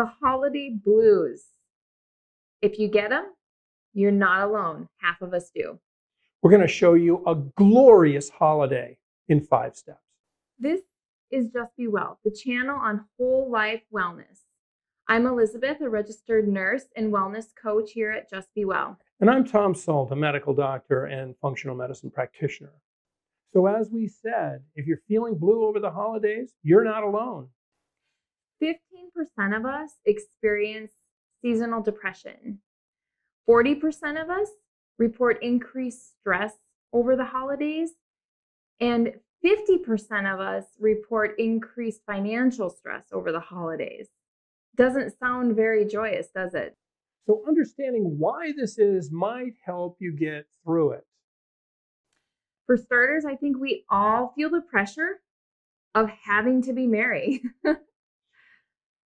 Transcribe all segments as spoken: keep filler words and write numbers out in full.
The holiday blues. If you get them, you're not alone. Half of us do. We're going to show you a glorious holiday in five steps. This is Just Be Well, the channel on Whole Life Wellness. I'm Elizabeth, a registered nurse and wellness coach here at Just Be Well. And I'm Tom Salt, a medical doctor and functional medicine practitioner. So as we said, if you're feeling blue over the holidays, you're not alone. fifteen percent of us experience seasonal depression. forty percent of us report increased stress over the holidays. And fifty percent of us report increased financial stress over the holidays. Doesn't sound very joyous, does it? So understanding why this is might help you get through it. For starters, I think we all feel the pressure of having to be merry.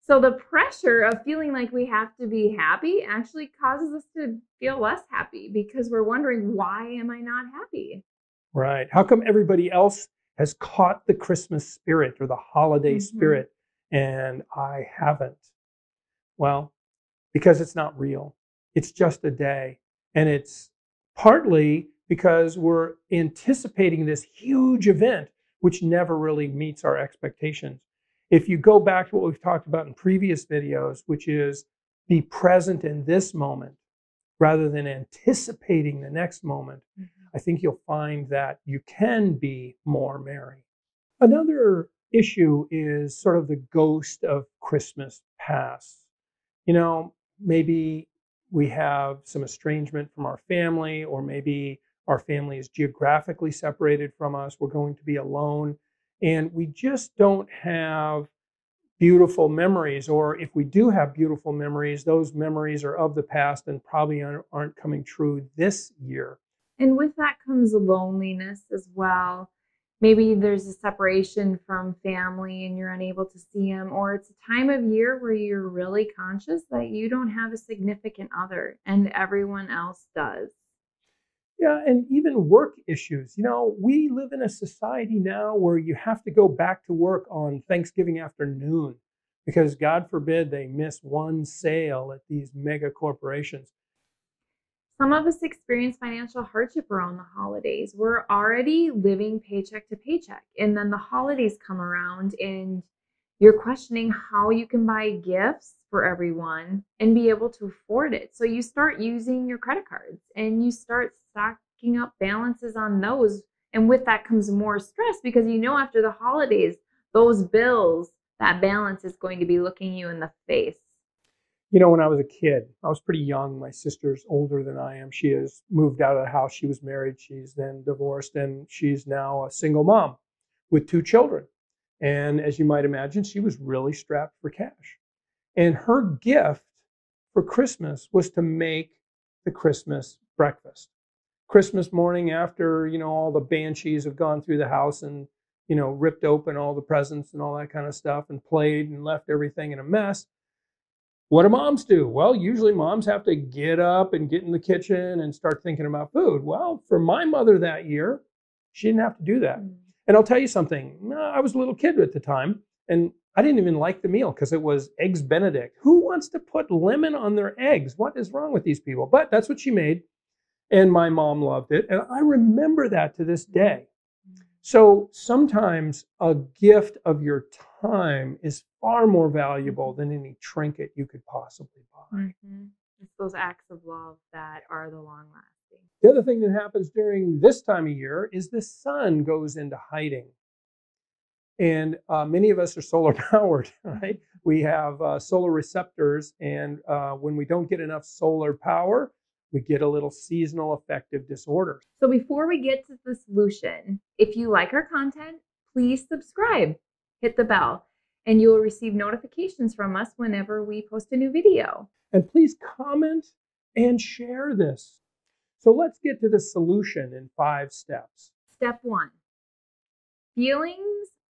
So the pressure of feeling like we have to be happy actually causes us to feel less happy because we're wondering, why am I not happy? Right. How come everybody else has caught the Christmas spirit or the holiday mm-hmm. spirit and I haven't? Well, because it's not real. It's just a day. And it's partly because we're anticipating this huge event, which never really meets our expectations. If you go back to what we've talked about in previous videos, which is be present in this moment rather than anticipating the next moment, I think you'll find that you can be more merry. Another issue is sort of the ghost of Christmas past. You know, maybe we have some estrangement from our family, or maybe our family is geographically separated from us. We're going to be alone. And we just don't have beautiful memories, or if we do have beautiful memories, those memories are of the past and probably aren't coming true this year. And with that comes loneliness as well. Maybe there's a separation from family and you're unable to see them, or it's a time of year where you're really conscious that you don't have a significant other and everyone else does. Yeah, and even work issues. You know, we live in a society now where you have to go back to work on Thanksgiving afternoon because, God forbid, they miss one sale at these mega corporations. Some of us experience financial hardship around the holidays. We're already living paycheck to paycheck, and then the holidays come around and you're questioning how you can buy gifts for everyone and be able to afford it. So you start using your credit cards and you start stocking up balances on those. And with that comes more stress because you know after the holidays, those bills, that balance is going to be looking you in the face. You know, when I was a kid, I was pretty young. My sister's older than I am. She has moved out of the house. She was married. She's then divorced, and she's now a single mom with two children. And as you might imagine, she was really strapped for cash. And her gift for Christmas was to make the Christmas breakfast. Christmas morning after, you know, all the banshees have gone through the house and, you know, ripped open all the presents and all that kind of stuff and played and left everything in a mess. What do moms do? Well, usually moms have to get up and get in the kitchen and start thinking about food. Well, for my mother that year, she didn't have to do that. And I'll tell you something. I was a little kid at the time, and I didn't even like the meal because it was Eggs Benedict. Who wants to put lemon on their eggs? What is wrong with these people? But that's what she made. And my mom loved it. And I remember that to this day. So sometimes a gift of your time is far more valuable than any trinket you could possibly buy. Mm-hmm. It's those acts of love that are the long-lasting. The other thing that happens during this time of year is the sun goes into hiding. And uh, many of us are solar powered, right? We have uh, solar receptors, and uh, when we don't get enough solar power, we get a little seasonal affective disorder. So before we get to the solution, if you like our content, please subscribe, hit the bell, and you will receive notifications from us whenever we post a new video. And please comment and share this. So let's get to the solution in five steps. Step one, feelings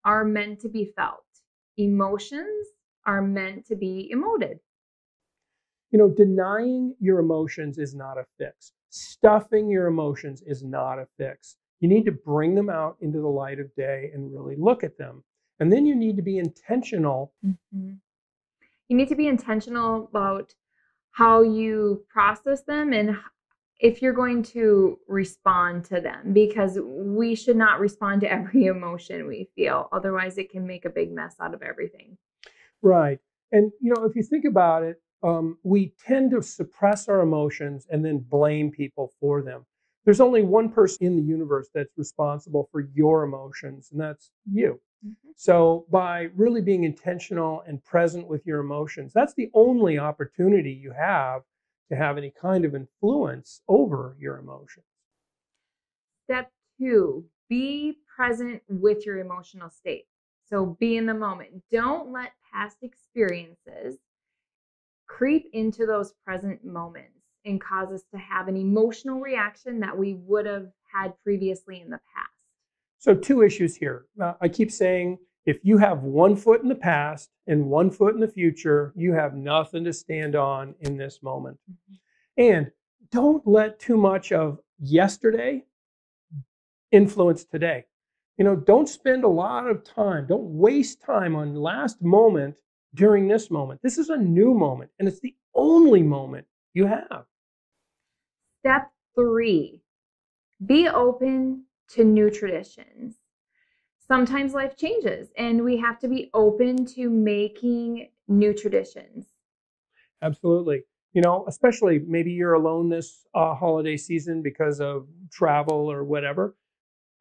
are meant to be felt. Emotions are meant to be emoted. You know, denying your emotions is not a fix. Stuffing your emotions is not a fix. You need to bring them out into the light of day and really look at them. And then you need to be intentional. Mm-hmm. you need to be intentional about how you process them and if you're going to respond to them, because we should not respond to every emotion we feel. Otherwise, it can make a big mess out of everything. Right. And, you know, if you think about it, um, we tend to suppress our emotions and then blame people for them. There's only one person in the universe that's responsible for your emotions, and that's you. Mm-hmm. So by really being intentional and present with your emotions, that's the only opportunity you have to have any kind of influence over your emotions. Step two, be present with your emotional state. So be in the moment. Don't let past experiences creep into those present moments and cause us to have an emotional reaction that we would have had previously in the past. So two issues here. Uh, I keep saying, if you have one foot in the past and one foot in the future, you have nothing to stand on in this moment. And don't let too much of yesterday influence today. You know, don't spend a lot of time, don't waste time on last moment during this moment. This is a new moment, and it's the only moment you have. Step three, be open to new traditions. Sometimes life changes and we have to be open to making new traditions. Absolutely. You know, especially maybe you're alone this uh, holiday season because of travel or whatever.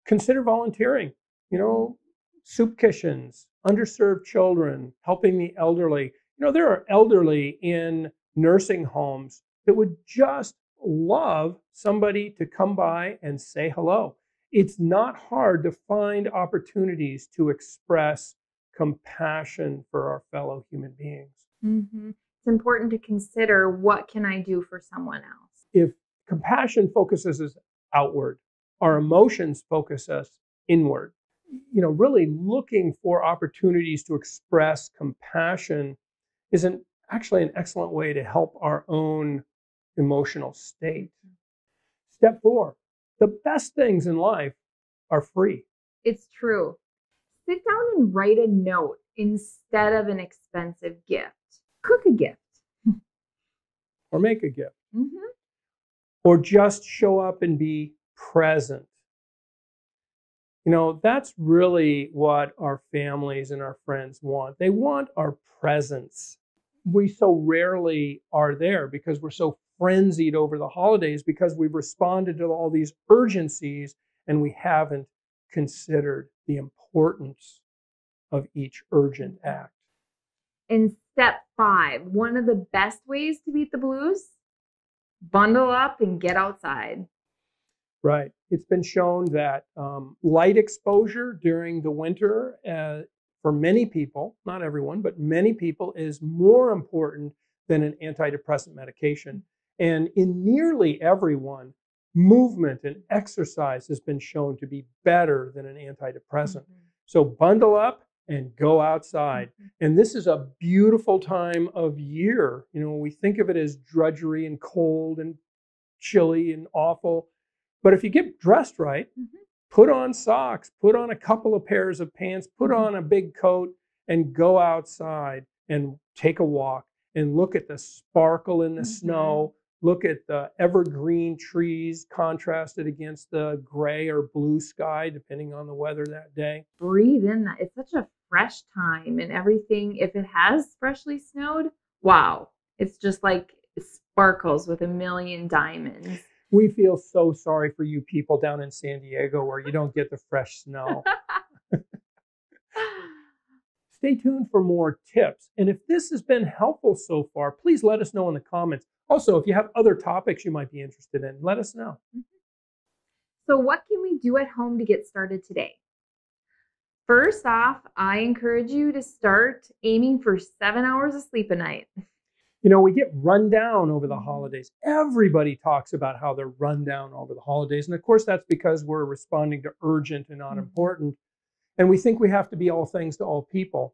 Consider volunteering, you know, soup kitchens, underserved children, helping the elderly. You know, there are elderly in nursing homes that would just love somebody to come by and say hello. It's not hard to find opportunities to express compassion for our fellow human beings. Mm-hmm. It's important to consider, what can I do for someone else? If compassion focuses us outward, our emotions focus us inward. You know, really looking for opportunities to express compassion is an, actually an excellent way to help our own emotional state. Step four. The best things in life are free. It's true. Sit down and write a note instead of an expensive gift. Cook a gift. Or make a gift. Mm-hmm. Or just show up and be present. You know, that's really what our families and our friends want. They want our presence. We so rarely are there because we're so frenzied over the holidays, because we've responded to all these urgencies and we haven't considered the importance of each urgent act. In step five, one of the best ways to beat the blues, bundle up and get outside. Right. It's been shown that um, light exposure during the winter uh, for many people, not everyone, but many people, is more important than an antidepressant medication. And in nearly everyone, movement and exercise has been shown to be better than an antidepressant. Mm-hmm. So bundle up and go outside. Mm-hmm. And this is a beautiful time of year. You know, we think of it as drudgery and cold and chilly and awful. But if you get dressed right, mm-hmm. put on socks, put on a couple of pairs of pants, put on a big coat, and go outside and take a walk and look at the sparkle in the mm-hmm. snow. Look at the evergreen trees contrasted against the gray or blue sky, depending on the weather that day. Breathe in that. It's such a fresh time, and everything, if it has freshly snowed, wow. It's just like it sparkles with a million diamonds. We feel so sorry for you people down in San Diego where you don't get the fresh snow. Stay tuned for more tips. And if this has been helpful so far, please let us know in the comments. Also, if you have other topics you might be interested in, let us know. So what can we do at home to get started today? First off, I encourage you to start aiming for seven hours of sleep a night. You know, we get run down over the holidays. Everybody talks about how they're run down over the holidays. And of course, that's because we're responding to urgent and not important. And we think we have to be all things to all people.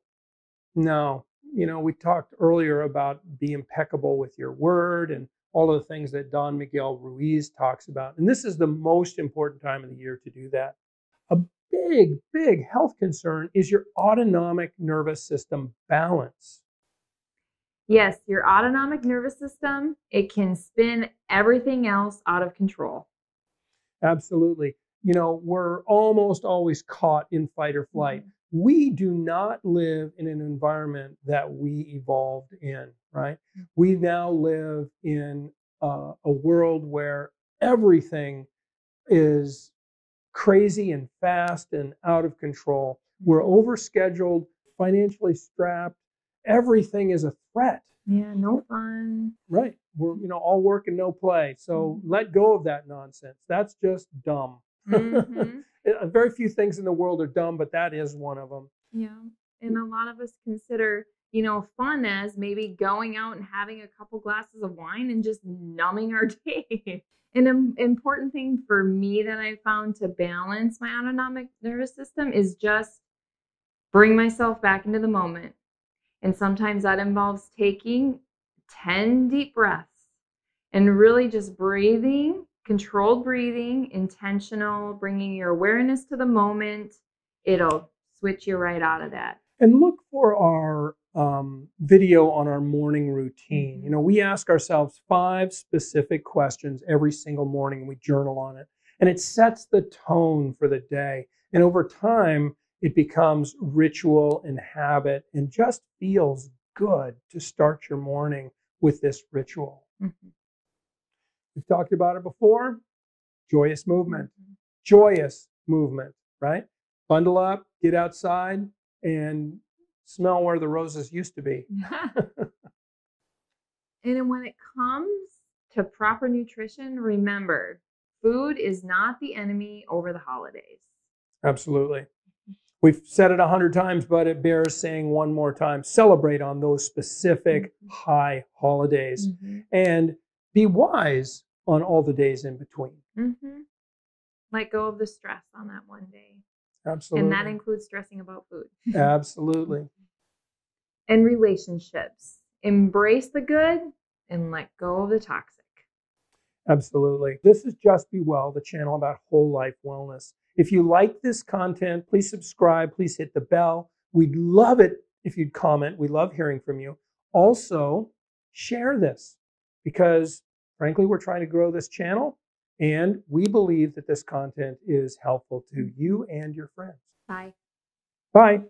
No. You know, we talked earlier about be impeccable with your word and all of the things that Don Miguel Ruiz talks about. And this is the most important time of the year to do that. A big, big health concern is your autonomic nervous system balance. Yes, your autonomic nervous system, it can spin everything else out of control. Absolutely. You know, we're almost always caught in fight or flight. Mm-hmm. We do not live in an environment that we evolved in, right? Mm-hmm. We now live in uh, a world where everything is crazy and fast and out of control. We're overscheduled, financially strapped. Everything is a threat. Yeah, no fun. Right. We're, you know, all work and no play. So mm-hmm. let go of that nonsense. That's just dumb. Mm-hmm. Very few things in the world are dumb, but that is one of them. Yeah. And a lot of us consider, you know, fun as maybe going out and having a couple glasses of wine and just numbing our day. And an important thing for me that I found to balance my autonomic nervous system is just bring myself back into the moment. And sometimes that involves taking ten deep breaths and really just breathing, controlled breathing, intentional, bringing your awareness to the moment. It'll switch you right out of that. And look for our um, video on our morning routine. You know, we ask ourselves five specific questions every single morning and we journal on it. And it sets the tone for the day. And over time, it becomes ritual and habit and just feels good to start your morning with this ritual. Mm-hmm. We've talked about it before. Joyous movement. Mm-hmm. Joyous movement, right? Bundle up, get outside, and smell where the roses used to be. And then when it comes to proper nutrition, remember, food is not the enemy over the holidays. Absolutely. We've said it a hundred times, but it bears saying one more time. Celebrate on those specific mm-hmm. high holidays mm-hmm. and be wise on all the days in between. Mm-hmm. Let go of the stress on that one day. Absolutely. And that includes stressing about food. Absolutely. And relationships. Embrace the good and let go of the toxic. Absolutely. This is Just Be Well, the channel about whole life wellness. If you like this content, please subscribe, please hit the bell. We'd love it if you'd comment. We love hearing from you. Also, share this because, frankly, we're trying to grow this channel and we believe that this content is helpful to you and your friends. Bye. Bye.